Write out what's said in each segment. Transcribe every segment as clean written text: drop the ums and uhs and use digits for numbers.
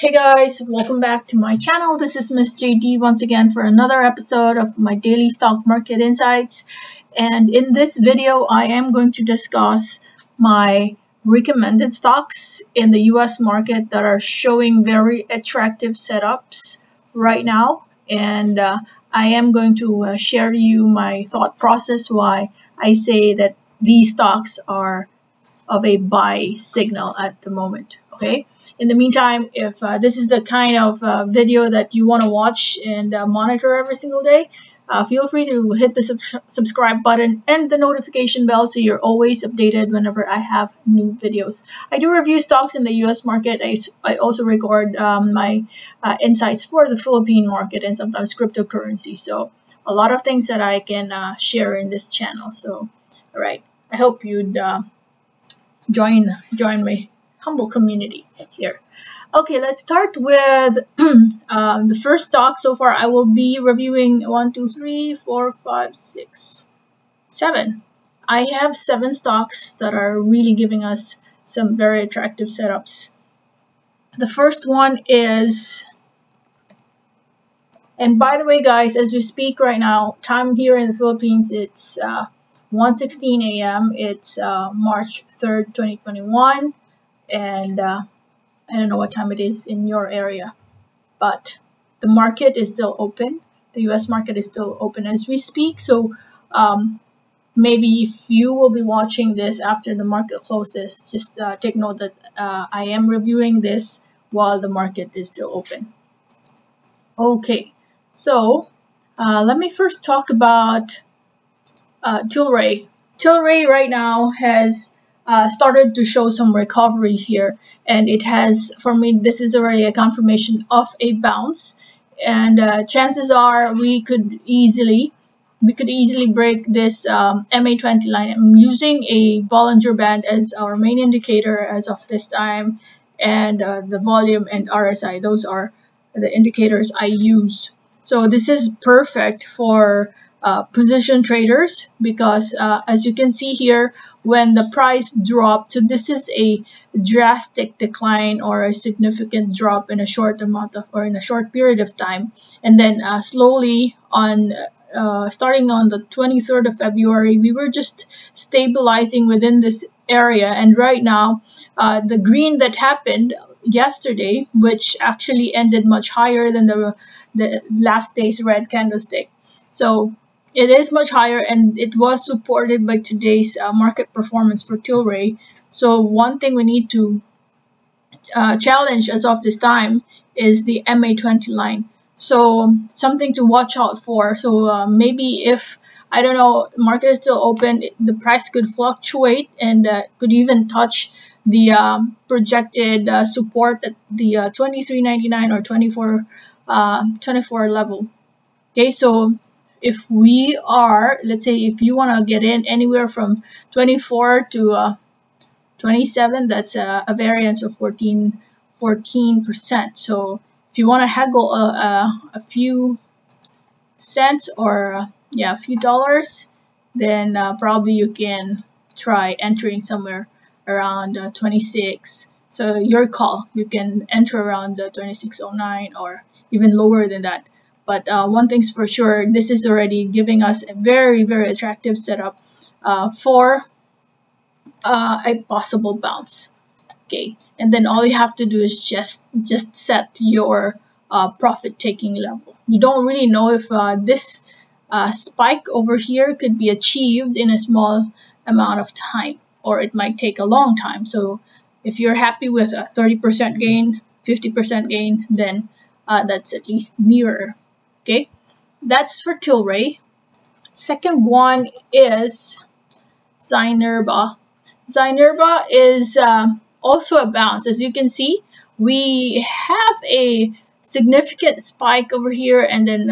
Hey guys, welcome back to my channel. This is Mr. D once again for another episode of my daily stock market insights. And in this video, I am going to discuss my recommended stocks in the US market that are showing very attractive setups right now. And I am going to share you my thought process why I say that these stocks are of a buy signal at the moment. Okay. In the meantime, if this is the kind of video that you want to watch and monitor every single day, feel free to hit the subscribe button and the notification bell so you're always updated whenever I have new videos. I do review stocks in the US market. I also record my insights for the Philippine market and sometimes cryptocurrency. So a lot of things that I can share in this channel. So, all right, I hope you'd join me. Humble community here. Okay, let's start with the first stock. So far, I will be reviewing 7. I have 7 stocks that are really giving us some very attractive setups. The first one is, and by the way, guys, as we speak right now, time here in the Philippines, it's 1:16 a.m. It's March 3rd, 2021. And I don't know what time it is in your area, but the market is still open. The US market is still open as we speak. So maybe if you will be watching this after the market closes, just take note that I am reviewing this while the market is still open. Okay, so let me first talk about Tilray. Tilray right now has started to show some recovery here, and it has, for me, this is already a confirmation of a bounce, and chances are we could easily break this MA20 line. I'm using a Bollinger Band as our main indicator as of this time, and the volume and RSI, those are the indicators I use. So this is perfect for position traders because as you can see here, when the price dropped, so this is a drastic decline or a significant drop in a short amount of, or in a short period of time, and then slowly on starting on the 23rd of February, we were just stabilizing within this area, and right now the green that happened yesterday, which actually ended much higher than the last day's red candlestick, so it is much higher, and it was supported by today's market performance for Tilray. So one thing we need to challenge as of this time is the MA20 line. So something to watch out for. So maybe if, I don't know, market is still open, the price could fluctuate and could even touch the projected support at the 23.99 or 24 level. Okay, so if we are, let's say if you want to get in anywhere from 24 to 27, that's a variance of 14%. So if you want to haggle a few cents or yeah, a few dollars, then probably you can try entering somewhere around 26. So your call, you can enter around 26.09 or even lower than that. But one thing's for sure, this is already giving us a very, very attractive setup for a possible bounce. Okay, and then all you have to do is just set your profit-taking level. You don't really know if this spike over here could be achieved in a small amount of time, or it might take a long time. So if you're happy with a 30% gain, 50% gain, then that's at least nearer. Okay, that's for Tilray. Second one is Zynerba. Zynerba is also a bounce. As you can see, we have a significant spike over here, and then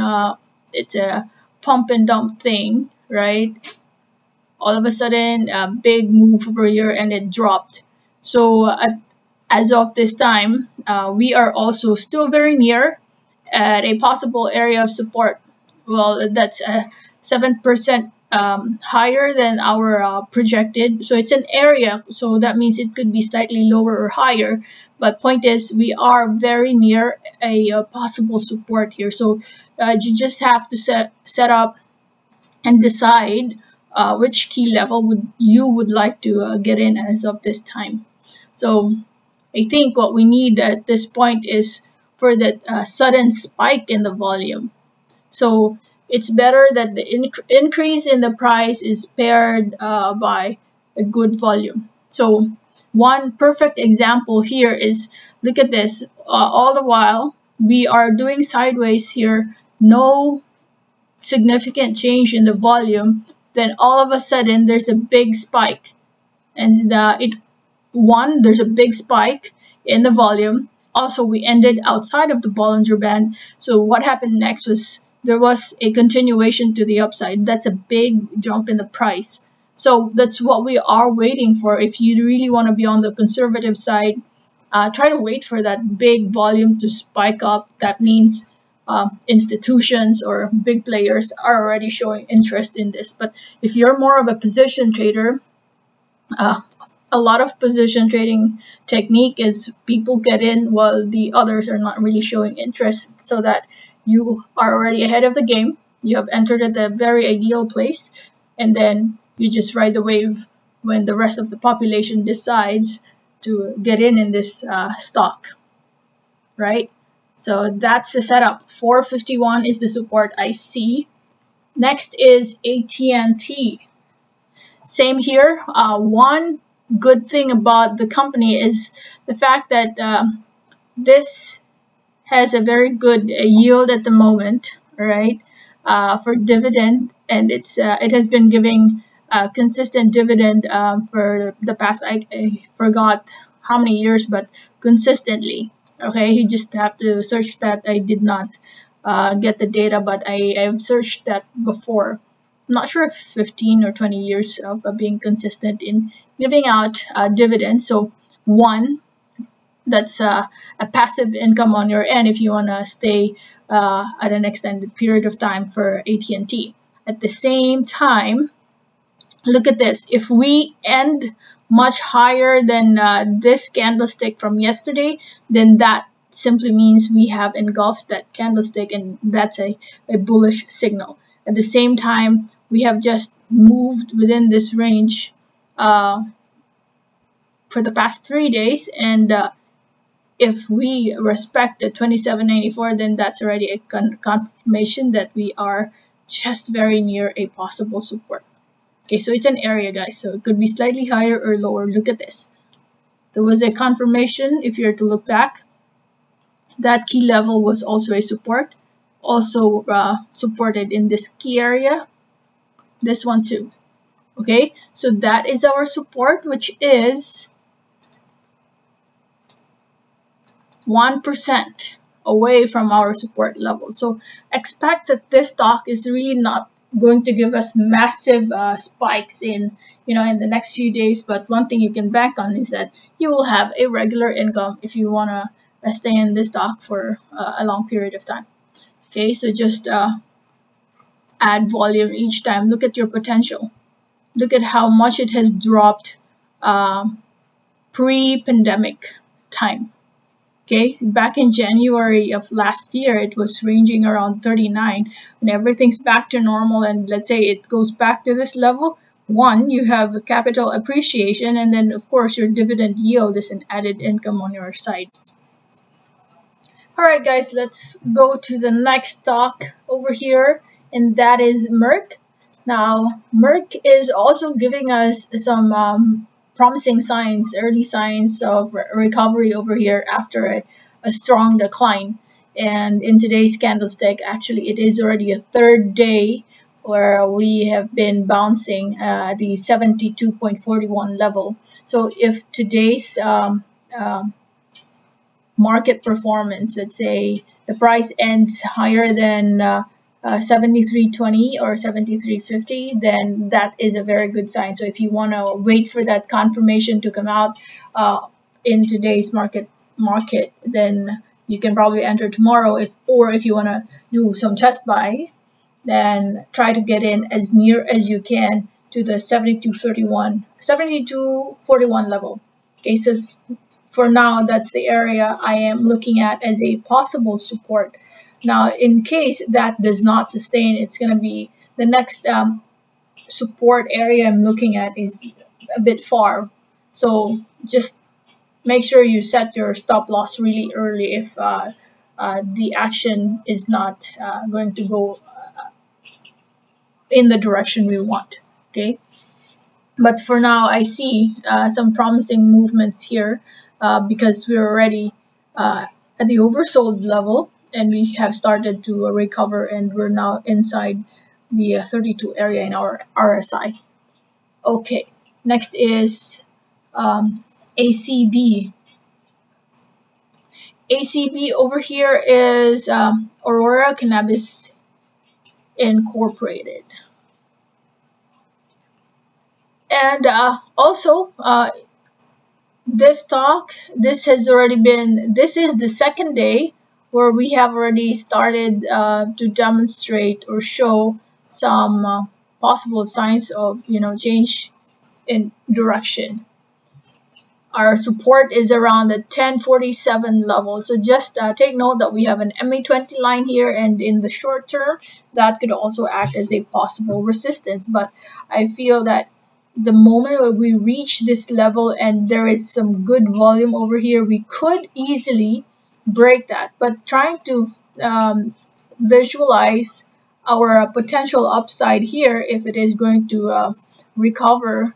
it's a pump and dump thing, right? All of a sudden, a big move over here, and it dropped. So as of this time, we are also still very near at a possible area of support. Well, that's a 7% higher than our projected. So it's an area, so that means it could be slightly lower or higher, but point is we are very near a possible support here. So you just have to set up and decide which key level you would like to get in as of this time. So I think what we need at this point is for that sudden spike in the volume. So it's better that the increase in the price is paired by a good volume. So one perfect example here is, look at this, all the while we are doing sideways here, no significant change in the volume, then all of a sudden there's a big spike, and there's a big spike in the volume. Also, we ended outside of the Bollinger Band, so what happened next was there was a continuation to the upside. That's a big jump in the price. So that's what we are waiting for. If you really want to be on the conservative side, try to wait for that big volume to spike up. That means institutions or big players are already showing interest in this. But if you're more of a position trader, a lot of position trading technique is people get in while the others are not really showing interest, so that you are already ahead of the game. You have entered at the very ideal place, and then you just ride the wave when the rest of the population decides to get in this stock, right? So that's the setup. 451 is the support I see. Next is AT&T. Same here. One good thing about the company is the fact that this has a very good yield at the moment, right? For dividend, and it's it has been giving consistent dividend for the past, I forgot how many years, but consistently. Okay, you just have to search that. I did not get the data, but I've searched that before. I'm not sure if 15 or 20 years of being consistent in giving out dividends. So one, that's a passive income on your end if you want to stay at an extended period of time for AT&T. At the same time, look at this. If we end much higher than this candlestick from yesterday, then that simply means we have engulfed that candlestick, and that's a bullish signal. At the same time, we have just moved within this range for the past 3 days, and if we respect the 27.94, then that's already a confirmation that we are just very near a possible support. Okay, so it's an area, guys. So it could be slightly higher or lower. Look at this. There was a confirmation. If you're to look back, that key level was also a support, also supported in this key area. This one too. Okay, so that is our support, which is 1% away from our support level. So expect that this stock is really not going to give us massive spikes in, in the next few days. But one thing you can bank on is that you will have a regular income if you want to stay in this stock for a long period of time. Okay, so just add volume each time. Look at your potential. Look at how much it has dropped pre-pandemic time. Okay, back in January of last year, it was ranging around 39. When everything's back to normal and let's say it goes back to this level, one, you have a capital appreciation, and then of course your dividend yield is an added income on your side. Alright guys, let's go to the next stock over here, and that is Merck. Now, Merck is also giving us some promising signs, early signs of recovery over here after a strong decline. And in today's candlestick, actually, it is already a third day where we have been bouncing the 72.41 level. So if today's market performance, let's say the price ends higher than 73.20 or 73.50, then that is a very good sign. So if you want to wait for that confirmation to come out in today's market, then you can probably enter tomorrow, if you want to do some test buy, then try to get in as near as you can to the 7241 level. Okay, so it's, for now, that's the area I am looking at as a possible support. Now, in case that does not sustain, it's going to be the next support area I'm looking at is a bit far. So just make sure you set your stop loss really early if the action is not going to go in the direction we want. Okay, but for now, I see some promising movements here because we're already at the oversold level and we have started to recover, and we're now inside the 32 area in our RSI. Okay, next is ACB. ACB over here is Aurora Cannabis Incorporated. And also, this is the second day where we have already started to demonstrate or show some possible signs of, change in direction. Our support is around the 1047 level. So just take note that we have an MA20 line here, and in the short term, that could also act as a possible resistance. But I feel that the moment where we reach this level and there is some good volume over here, we could easily break that. But trying to visualize our potential upside here, if it is going to recover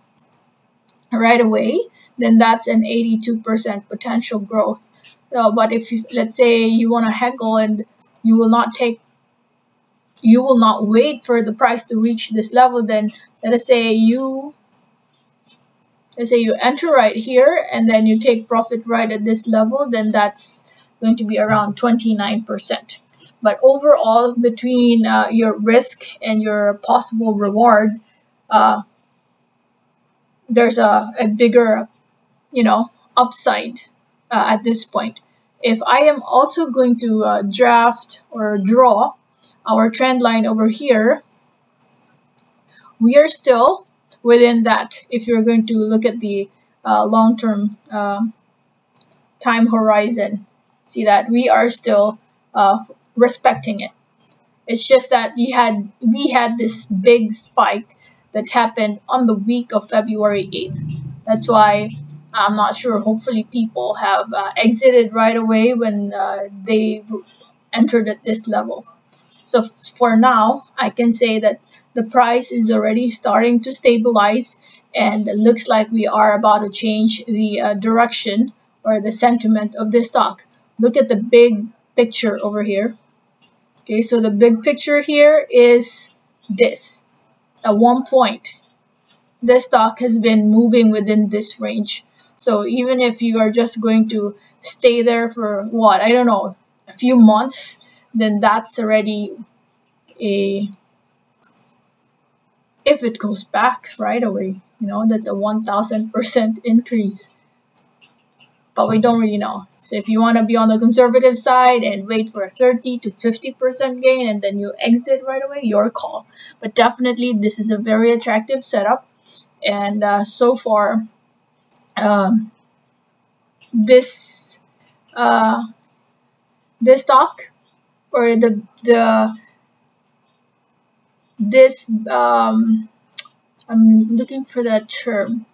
right away, then that's an 82% potential growth. But if you, let's say you want to haggle and you will not take, you will not wait for the price to reach this level, then let's say you enter right here and then you take profit right at this level, then that's going to be around 29%. But overall, between your risk and your possible reward, there's a bigger, upside at this point. If I am also going to draw our trend line over here, we are still within that. If you're going to look at the long-term time horizon, see that we are still respecting it. It's just that we had this big spike that happened on the week of February 8th. That's why I'm not sure. Hopefully people have exited right away when they entered at this level. So for now, I can say that the price is already starting to stabilize, and it looks like we are about to change the direction or the sentiment of this stock. Look at the big picture over here. Okay, so the big picture here is this. At one point, this stock has been moving within this range. So even if you are just going to stay there for what, I don't know, a few months, then that's already a, if it goes back right away, that's a 1000% increase. But we don't really know. So if you want to be on the conservative side and wait for a 30 to 50% gain and then you exit right away, your call. But definitely this is a very attractive setup. And so far, this stock or this I'm looking for that term.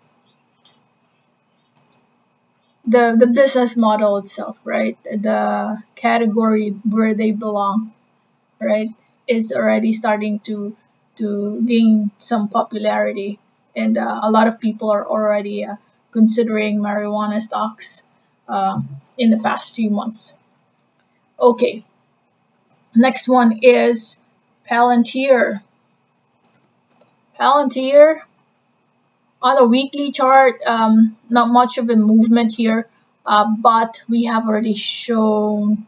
The business model itself, right? The category where they belong, right, is already starting to gain some popularity, and a lot of people are already considering marijuana stocks in the past few months. Okay, next one is Palantir. Palantir. On a weekly chart, not much of a movement here, but we have already shown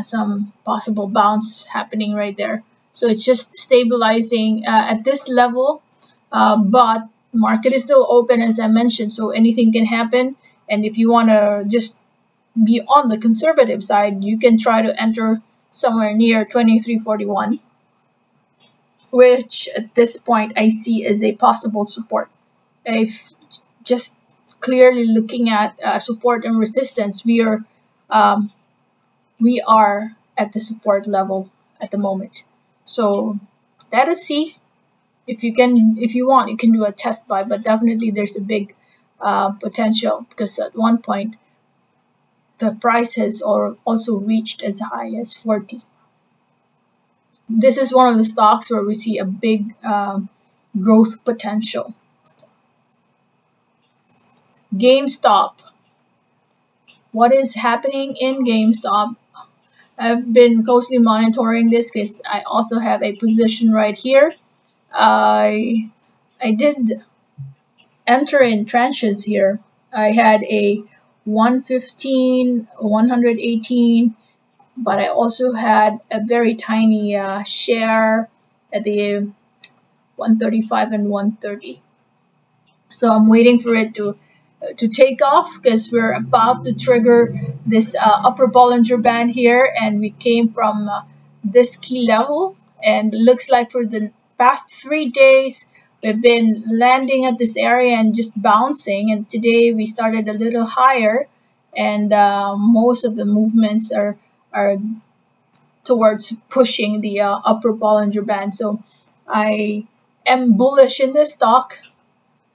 some possible bounce happening right there. So it's just stabilizing at this level, but market is still open, as I mentioned, so anything can happen. And if you want to just be on the conservative side, you can try to enter somewhere near 2341. which at this point I see as a possible support. If just clearly looking at support and resistance, we are at the support level at the moment. So let us see. If you want, you can do a test buy, but definitely there's a big potential, because at one point the price has also reached as high as 40. This is one of the stocks where we see a big growth potential. GameStop. What is happening in GameStop? I've been closely monitoring this because I also have a position right here. I did enter in tranches here. I had a 115, 118, but I also had a very tiny share at the 135 and 130. So I'm waiting for it to take off, because we're about to trigger this upper Bollinger Band here, and we came from this key level, and looks like for the past 3 days we've been landing at this area and just bouncing, and today we started a little higher, and most of the movements are towards pushing the upper Bollinger Band. So I am bullish in this stock,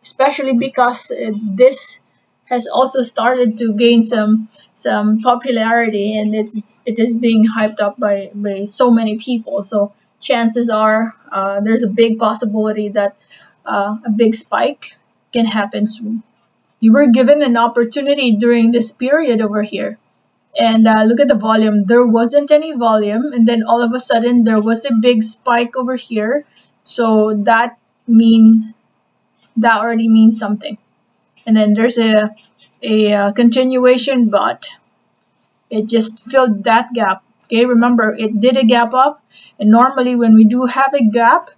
especially because this has also started to gain some popularity, and it is being hyped up by so many people. So chances are there's a big possibility that a big spike can happen soon. You were given an opportunity during this period over here. And look at the volume. There wasn't any volume, and then all of a sudden there was a big spike over here. So that already means something. And then there's a continuation, but it just filled that gap. Okay, remember, it did a gap up, and normally when we do have a gap,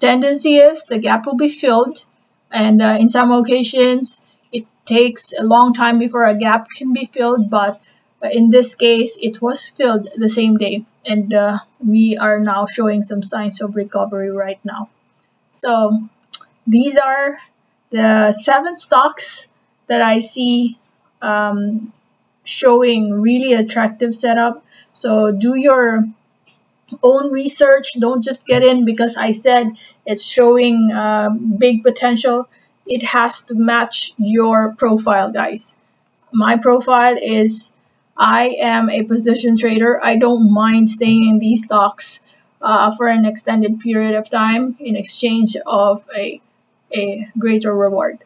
tendency is the gap will be filled, and in some occasions it takes a long time before a gap can be filled, but in this case it was filled the same day, and we are now showing some signs of recovery right now. So these are the 7 stocks that I see showing really attractive setup. So do your own research. Don't just get in because I said it's showing big potential. It has to match your profile, guys. My profile is I am a position trader. I don't mind staying in these stocks for an extended period of time in exchange of a greater reward.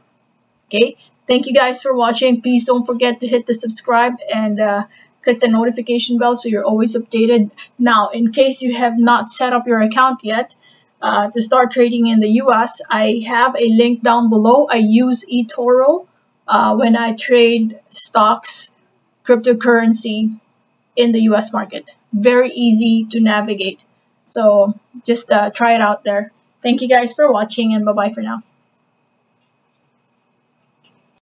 Okay, thank you guys for watching. Please don't forget to hit the subscribe and click the notification bell so you're always updated. Now, in case you have not set up your account yet to start trading in the US, I have a link down below. I use eToro when I trade stocks, cryptocurrency in the US market. Very easy to navigate. So just try it out there. Thank you guys for watching, and bye-bye for now.